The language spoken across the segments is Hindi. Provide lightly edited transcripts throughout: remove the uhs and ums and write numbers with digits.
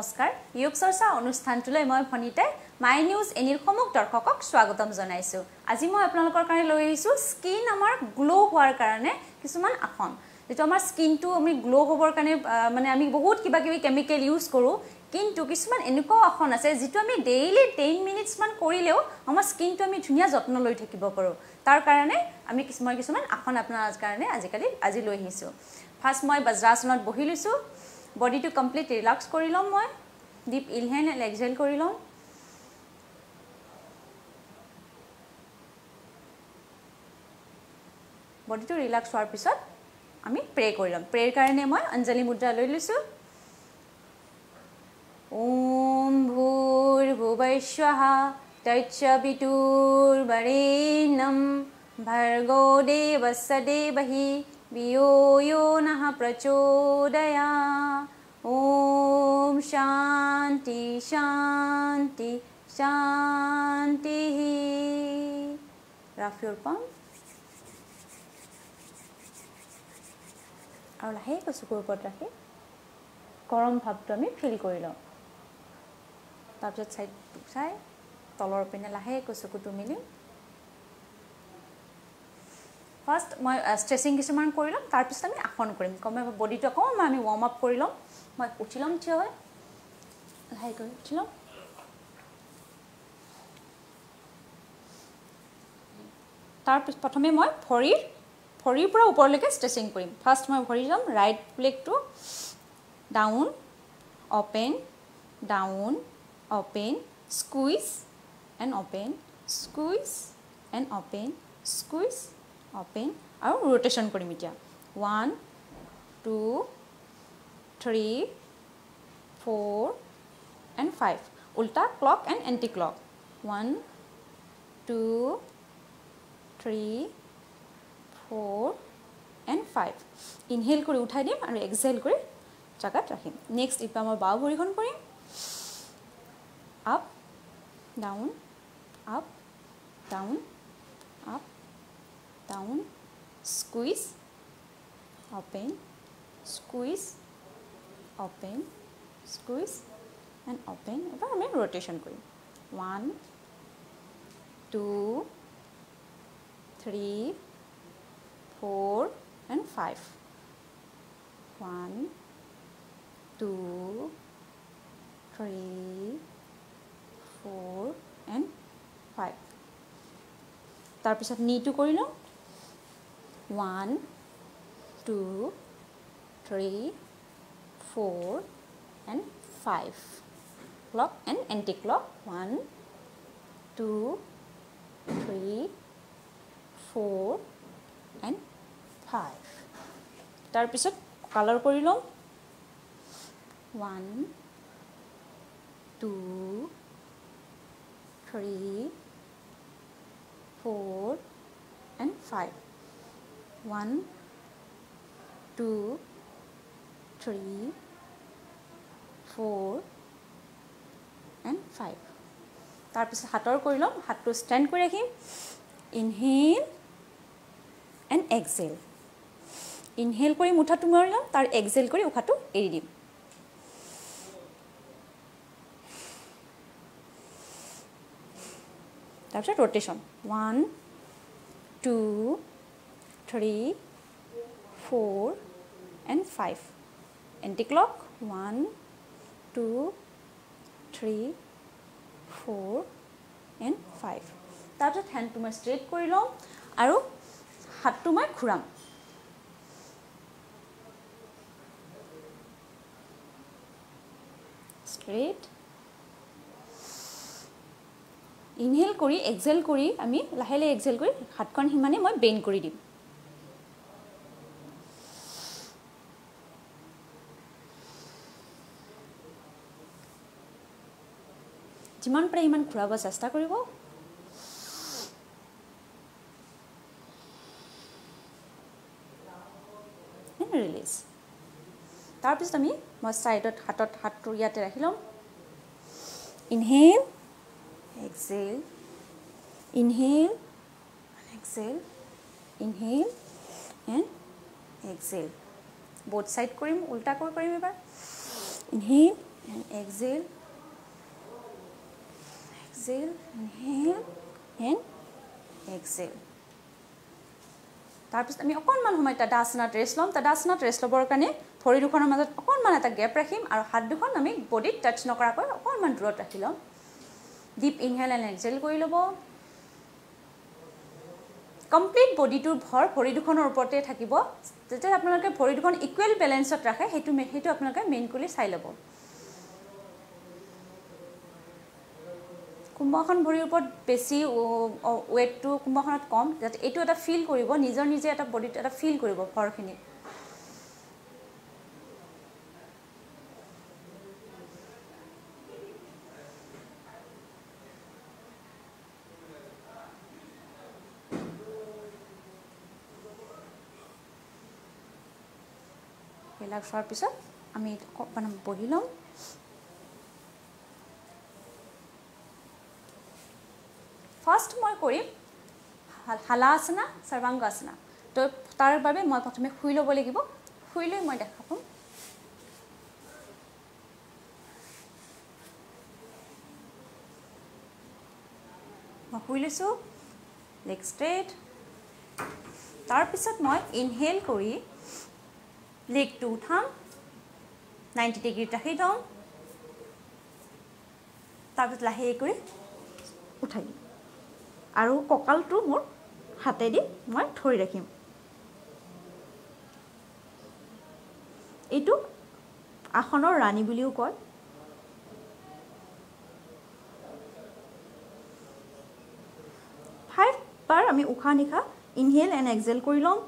नमस्कार योग चर्चा अनुष्ठान मैं भनिता माई निउज एनिर समूह दर्शक स्वागतम जानाइसु। आज मैं आपलोकर कारण लई आइसु स्किन आमार ग्लो होवार कारणे किछुमान आसन जेतु आमार स्किन तो आमी ग्लो होवार कारणे माने आमी बहुत किबा किबि केमिकल यूज करूँ किन्तु किछुमान एनुका आसन आछे जेतु आमी डेइली 10 मिनिट्स मान करिलेओ आमार स्किन तो आमी धुनिया जत्न लई थाकिब पारो। तार कारणे आमी किछुमान आसन आपनार कारणे आजिकाली आजि लई आइसु। फार्स्ट मैं वज्रासनत बहि लैसु। बॉडी टू कम्प्लीट रिलैक्स कर लम। मैं डीप इनहेल एंड एक्सहेल कर लम। बॉडी टू रिलैक्स हार पास प्रे कर लम। प्रेर कारण मैं अंजलि मुद्रा लै लैसु। ओम भूर्भुवस्वः तत्सवितुर्वरेण्यं भर्गो देवस्य धीमहि वियो यो नः प्रचोदयात्। ओम शांति शांति शांति। राफ योर पम्प और लाहेको चुकुर ऊपर राखी गरम भाव आम फिल कर लम। तार साइड चाय तलर पिने लाहेको चुकुटो मिली फार्ष्ट मैं स्ट्रेचिंग किसान कर लम। तार पास आसन कर बडी तो अकम वार्म आप कर लम। मैं उठी लम ठिया लाइक उठी लम। तार प्रथम मैं भर ऊपरलेके स्ट्रेचिंग कर। फार्ष्ट मैं भरी लम राइट लेग तो down open down open squeeze and open squeeze and open squeeze open और रोटेशन करिम। इतना 1 2 3 4 and 5 उल्टा clock and anti clock. 1 2 3 4 and 5 inhale कर उठाई दीम और एक्सहेल कर जगत रखिम। नेक्स्ट इतना मैं बाव भरी करिम। Up down up down up down squeeze and open एबार रोटेशन करिम। 1 2 3 4 and 5 1 2 3 4 and 5। तार पिछत नी टू करिम। 1 2 3 4 and 5 clock and anti-clock. 1 2 3 4 and 5 तार पिछत कलर कर लम। 1 2 3 4 and 5 1 2 3 4 and 5 तार पास हाथर कर लम। हाथ तो स्टैंड कर रखिम। Inhale and exhale. इनहेल कर मुठा तो मारि लम। तार एक्सहेल कर उखा तो एरि दिम। तार पास रोटेशन 1 2 3 4 and 5 anti-clock. 1 2 3 4 and 5 तार पास हैंड तो मैं स्ट्रेट कर लम और हाथ तो मैं घुराम। स्ट्रेट इनहेल करी एक्सहेल करी आमी लाहे लाहे एक्सहेल करी हाथखन हिमाने मैं बेंड करी दिम। जिमान पारे इमान घुराब चेष्टा करिब। रिलीज। तार पिछत आमी मैं साइडत हाथत हाथ तो इयाते राखि लम। Inhale exhale inhale and exhale inhale and exhale both side करिम। उल्टा कर करिम एबार। inhale and exhale, exhale, inhale and exhale. तार पिছত आमी अकणमान समय तडासनात रेस्ट लम। तडासनात रेस्ट लबर कारणे भरि दुखনৰ মাজত अकणमान এটা গ্যাপ ৰাখিম আৰু হাত দুখন আমি বডিত টাচ নকৰাকৈ অকণমান দূৰত ৰাখি লম। डीप ইনহেল এণ্ড এক্সহেল কৰি লব। কমপ্লিট বডিটোৰ ভৰ ভৰি দুখনৰ ওপৰতে থাকিব। যাতে আপোনালোকে ভৰি দুখন ইকুৱেল বেলেন্সত ৰাখে সেইটো আপোনালোকে মেইন কৰি চাই লব। কুম্ভখন ভৰিৰ ওপৰত বেছি ওয়েটটো কুম্ভখনত কম, যাতে এইটো এটা ফিল কৰিব, নিজৰ নিজে এটা বডিটো এটা ফিল কৰিব ভৰখিনি। रिलैक्स হোৱাৰ পিছত আমি অকণমান বহি লম। फार्ष्ट मैं करीम हालासना सर्वांगासना। तो तार बारे मैं प्रथम शुई लब लगे शुई लै मैं देखा पाँच मैं शुई लैसो लेग स्ट्रेट। तार पिछत मैं इनहेल करी लेग तो उठाम 90 डिग्री राखी दम। तारपिछत लाहेक उठाई और ककाल तो मोर हाथे मैं धरी रखीम। यू आसन रानी बुलिओ कय। फाइव बार आम उखा निखा इनहेल एंड एक्सहेल कर लम।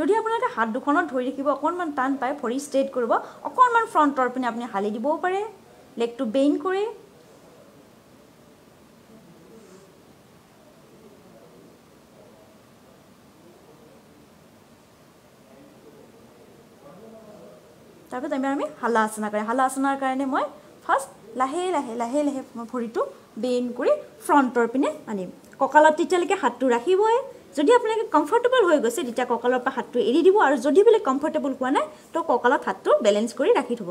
যদি আপোনালোকে হাত দুখনত ধৰি ৰাখিব অকণমান টান পায় ভৰি ষ্ট্ৰেট কৰিব অকণমান ফ্ৰন্টৰ পিনে আপুনি হালি দিবও পাৰে লেগটো বেইন কৰি। তাৰপিছত আমি হালাসনা কৰে। হালাসনাৰ কাৰণে মই ফাৰ্ষ্ট লাহে লাহে লাহে লাহে ভৰিটো বেইন কৰি ফ্ৰন্টৰ পিনে আনিম। কঁকালত তেতিয়ালৈকে হাতটো ৰাখিবই। যদি আপনাকে কমফর্টেবল হয়ে গেছে তেতিয়া কঁকালৰ পৰা হাতটো এৰি দিব, আৰু যদি বলে কমফর্টেবল হোৱা নাই তো কঁকালত হাতটো বেলেন্স কৰি ৰাখি থব।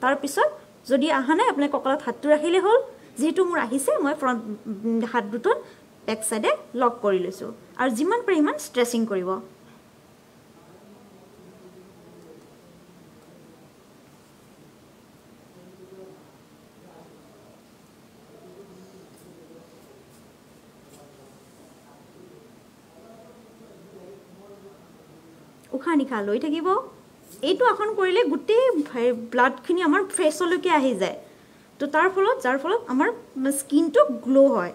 তাৰ পিছত যদি আহা নাই আপনি কঁকালত হাতটো ৰাখিলে হ'ল। যেহেতু মোৰ আহিছে মই ফ্রন্ট হাত দুটো বেক সাইডে লক কৰি লৈছো, আৰু যিমান পাৰে ইমান স্ট্ৰেচিং কৰিব। उखा निखा लै থাকিব। এইটো আসন কৰিলে গোটেই ব্লাডখিনি আমাৰ ফেচলৈকে আহি যায়। তো তাৰ ফলত যাৰ ফলত আমাৰ স্কিনটো গ্লো হয়।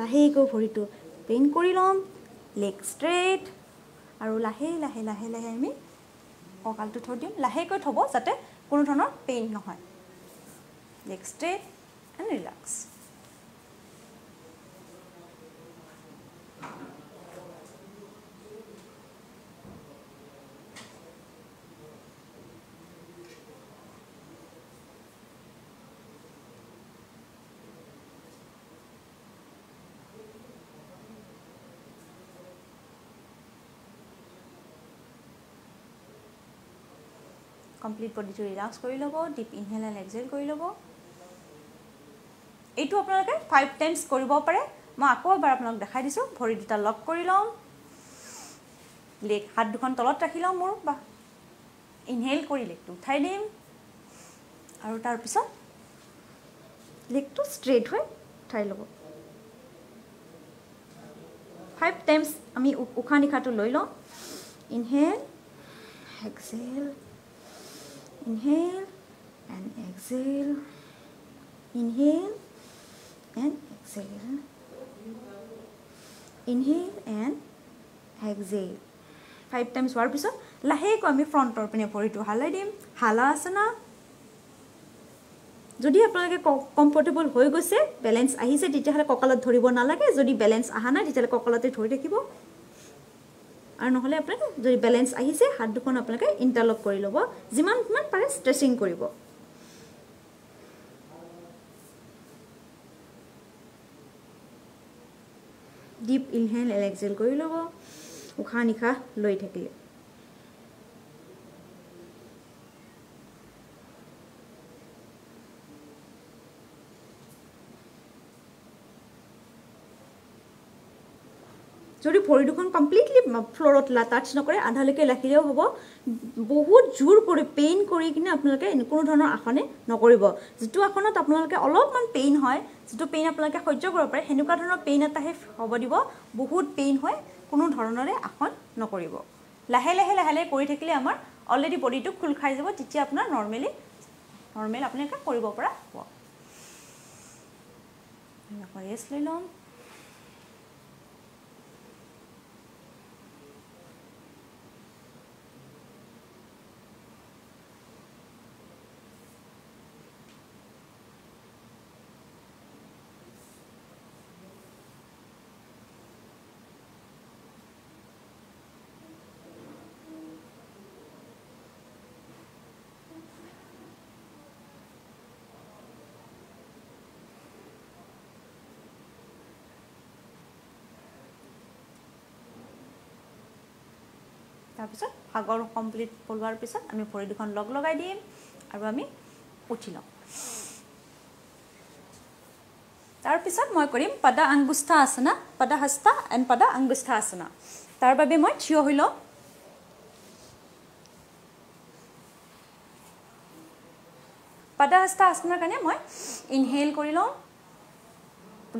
লাহেকৈ ভৰিটো বেইন কৰি লম, লেগ ষ্ট্ৰেট, আৰু লাহে লাহে লাহে লাহে আমি কঁকালটো থৈ দিম। লাহেকৈ থব যাতে কোনো ধৰণৰ পেইন নহয়। Leg straight and relax. Complete body relax कर लब। डीप इनहेल एंड एक्सहेल कर लब। यू अपने 5 टाइम्स करे। मैं आको एबार आपन देखा दी भरी दुटा लक कर लम। लेग हाथ दुखान तलत राखी लम। मोर बा इनहेल कर लेग तो उठाई दीम और तार पिछत लेग तो स्ट्रेट हो उठाई लब। 5 टाइम्स आमी उखा निखा तो लै लम। Inhale exhale, inhale and exhale, inhale and exhale, inhale and exhale. 5 times war piso laheko ami front or pine pori to halai dim halasana. যদি আপোনালোকে কমফর্টেবল হৈ গৈছে ব্যালেন্স আহিছে তেতিয়াহলে কঁকালত ধৰিব নালাগে। যদি ব্যালেন্স আহা নাই তেতিয়াহলে কঁকালতে ধৰি থাকিব, और নহলে আপোনালোকে যদি ব্যালেন্স আহিছে হাত দুখন আপোনালোকে ইন্টারলক কৰি লব। যিমান মান পাৰে স্ট্রেচিং কৰিব। डीप इनहेल एंड एक्सहेल कर लो, उशा निशा लै थकिले। जो भरी कमप्लिटली फ्लोर टाच नक आधालेक राखिले हम बहुत जोर पेइन कर आसने नक जी आसन अलग पेइन है जी पेइन अपने सह्य कर सेनेकुवा पेइन एट हम दी बहुत पेइन है कोणोधरणरे आसन नक लाहे लाहे कर आम अलरेडी बडी तो खोल खाई जा अपना नर्मेल अपने रेस्ट लम तारपिছত भागर कमप्लीट पलोवार पिছত आमी भरि दुखान लग लगाई दिम आरो आमी उठि लम। तारपिছত मैं करिम पादा अंगुष्ठा आसना, पादा हस्ता एंड पादा अंगुष्ठा आसना। तार बारे मैं ठिय होइ लम। पादा हस्ता आसनार कारणे मैं इनहेल करि लम।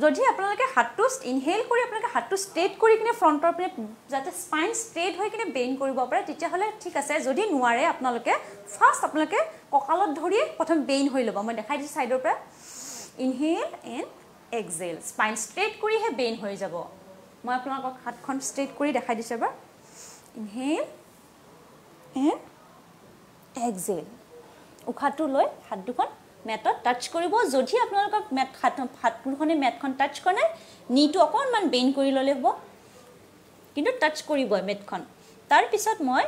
यदि आपलोके हाथ इनहेल कर अपने हाथ स्ट्रेट कर फ्रंटर पे जाते स्पाइन स्ट्रेट हो कि बेन कर ठीक है। यदि नारे अपने फार्ष्ट अपने ककाल धरिए प्रथम बेन हो लो। मैं देखा दी साइडर पर inhale and exhale spine straight कर बेन हो जा। मैं अपने हाथ स्ट्रेट कर देखा दीस इनहेल एंड एक्सहेल उशा तो लै हाथ दुख मेट टाच कर। यदि अपना मेट हाथों मेट टाच कर नी तो अकन बेन कर लले हम कि टाच कर मेट। तार पिছত मैं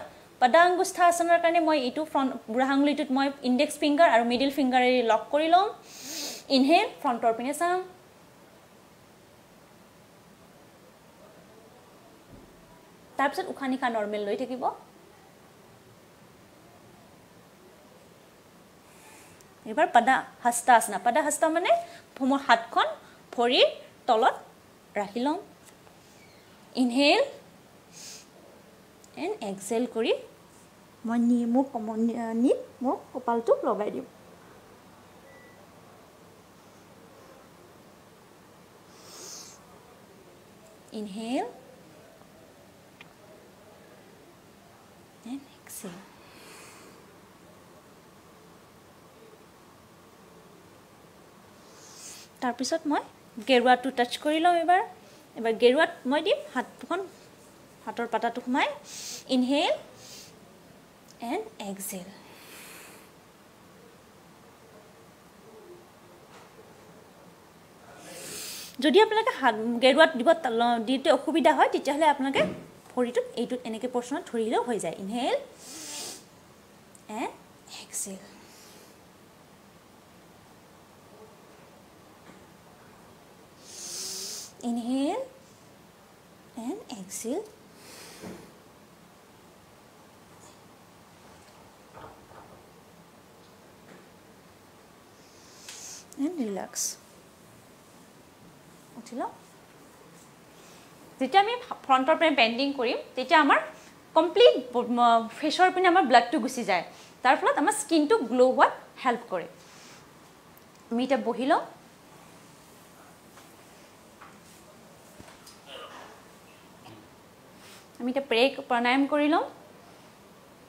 पादा अंगुष्ठा आसनार कारण मैं यू फ्रंट बुढ़ा आंगुली मैं इंडेक्स फिंगार और मिडिल फिंगारे लक कर लम। इनहेल फ्रंटर पिने चाम तार उशा निशा नर्मेल लै थी। एबार पादा हस्ता आसना, पादा हस्ता माने मोर हाथखन भरिर तलत राखि लम। इनहेल एंड एक्सहेल करी मैं नीत मोर कपालटो लगाई दिम। इनहेल एंड एक्सहेल तार पिছত मैं गेरुआ तो टाच कर लम। एबार गेरुआ मैं दिम हाथर पाता सोम। इनहेल एंड एक्सहेल यदि अपने गेरुआ दी असुविधा है अपने भरी एने पोर्शन धरले हो जाए। Inhale and exhale inhale and exhale and relax उठिल। जब आम फ्रंटर पे बेंडिंग करीम कमप्लीट फेसर पे ब्लाड तो गुसी जाए। तार फलत आम स्किन तो ग्लो हुआ हेल्प करे। आम इतना बहि लम। आम इतना ब्रेक प्राणायाम कर लम।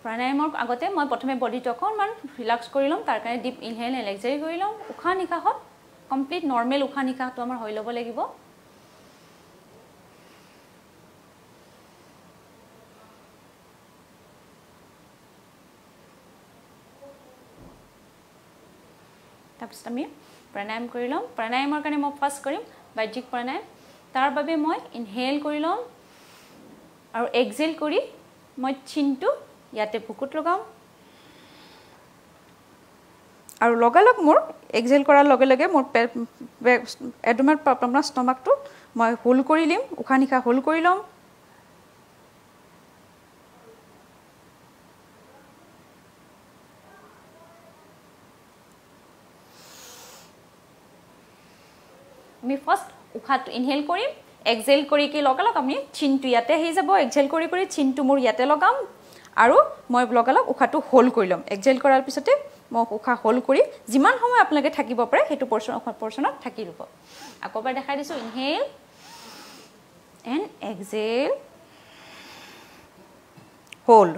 प्राणायाम आगते मैं प्रथम बडी तो अकन रिलैक्स कर लम। तार कारण डीप इनहेल एंड एक्सहेल कर लम। उशा निशा कमप्लीट नर्मेल उशा निशा तो आम लग लगे। तक प्राणायाम कर लम। प्राणायाम कारण मैं फार्ष्ट करम बाह्यिक प्राणायाम। तार बारे मैं इनहेल कर लम और एक्सहेल करी मैं चिन तो इते बुकुत लगाम और लगालग मोर एक्सहेल करार लगे लगे मोर एडोमेन अपना स्टमक तो मैं होल्ड कर लिम उशा निशा होल्ड कर लम फर्स्ट उशा इनहेल कर एक्सेल करके चिनटू इते एक्सेल कर चिनटू मोर इते लगाम और मैं लगालग उशाटू होल्ड कर लम एक्सेल करार पिछते मैं उशा होल्ड कर जिमान समय आपलगे थाकिब पारे हेतु पर्सन थाकि लुब आको बार देखा दिसो इनहेल एंड एक्सेल होल्ड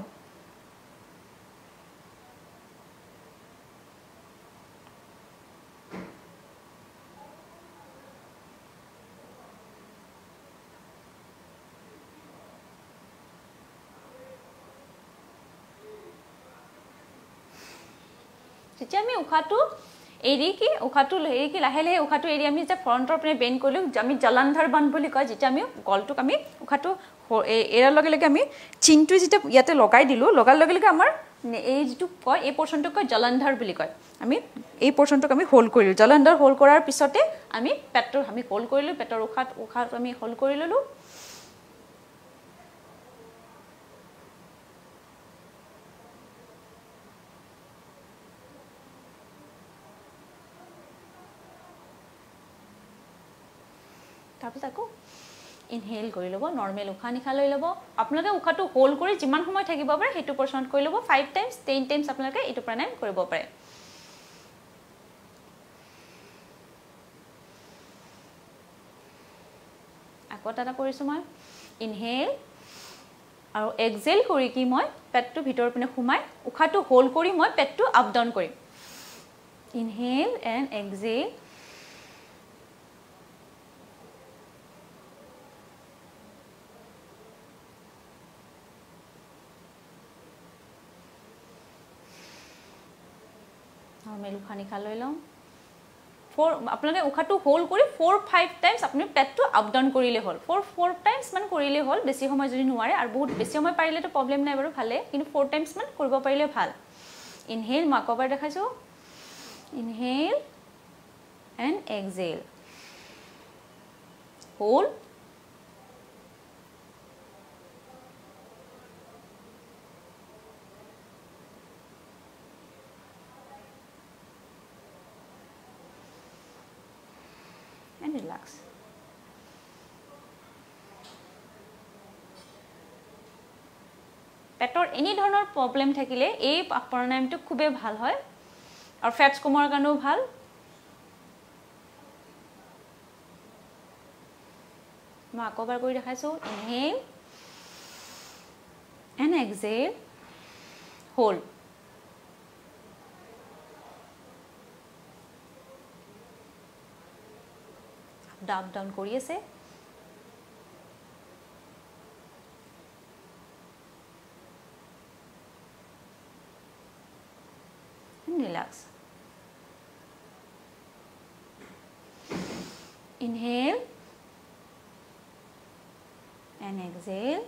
तेज उशाटू एरी की उशाटू एरी की लाहे लाहे उशाटू एरी आम फ्रंटर पे बेन्ड कर जलांधर बांध क्या गलटूक उशाटू एरार लगे चिनटू जो इते लगे दिल लगारे आम जी कह पर्सन क्या जलांधर कह पर्सन होल्ड कर जलांधर होल्ड करार पिछते आम पेटर आम होल्ड कर लो पेटर उशा उशा होल्ड कर ललो इनहेल कर लो नर्मेल उशा निशा लै लो अपने उशा होल्ड कर जिमान समय थकिब पारे हेतु पर्सन कर लो 5 टाइम्स 10 टाइम्स अपने ये प्राणायाम कर पारे आको दादा मैं इनहेल और एक्सेल कर मैं पेटो भर पे सोम उशा होल्ड कर मैं पेट आप डाउन कर इनहेल एंड एक्सेल नर्मेल उशा निशा लै लम अपने उशा होल्ड कर 4-5 टाइम्स अपनी पेट आप डाउन करें हल 4 टाइम्स मान करें हल बेसि समय जो नारे और बहुत बेसि समय पारे तो प्रब्लेम ना बार भाले कि 4 टाइम्स मान पारे भल इनहेल मैं अकबार देखा inhale and exhale hold relax पेटर एनी धरनेर प्रब्लेम थाकिले ए प्राणायाम तो खूबे भाल है और फैट्स कमार कारणेओ भाल मैं आको बार कोई देखाइछो inhale and exhale hold up down करिए से relax inhale and exhale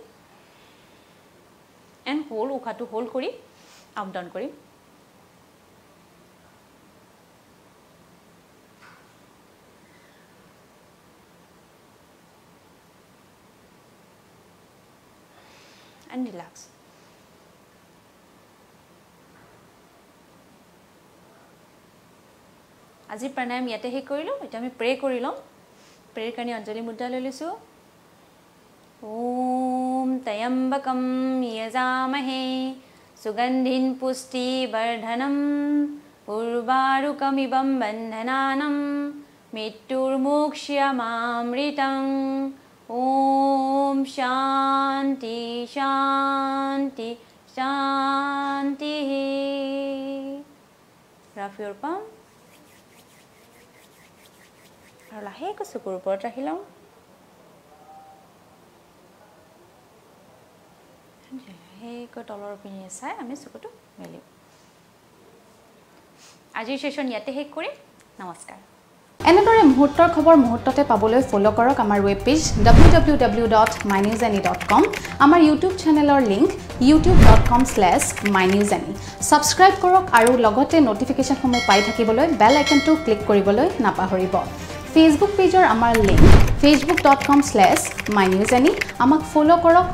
and hold उशा होल्ड करी अप डाउन करी and relax আজি प्राणायाम इते हे करिलो इते आमी प्रे करि लम प्रेर कारणे अंजलि मुद्रा লৈ লৈছো ओम तयम्बकम यजामहे सुगंधिं पुष्टिवर्धनम उर्वारुकमिवं बन्धनानां मृत्युर्मोक्ष्यमामृतं ओम शांति शांति शांति रफ योर पम और लाहेको चकुर ऊपर राखि लम लाहेको तलर पिने चाय आमी चकुटो मेलिम आजिर सेशन इयाते शेष करिम नमस्कार एनेदरे मुहूर्तर खबर मुहूर्तते पाबले फलो करक आमार वेब पेज www.mynewsne.com आमार यूट्यूब चैनलर लिंक youtube.com/mynewsne सबस्क्राइब करक आरो लगते नोटिफिकेशन समूह पाई थाकिबले बेल आइकनटु क्लिक करिबले नापाहरिब फेसबुक पेजर आमार लिंक facebook.com/mynewsne आमाक फॉलो करक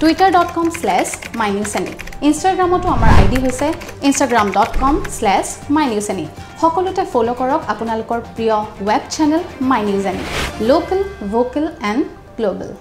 twitter.com/mynewsne Instagram तो आमार आईडी होइसे instagram.com/mynewsne সকলোতে ফলো কৰক আপোনালোকৰ প্ৰিয় web channel My News NE local vocal and global.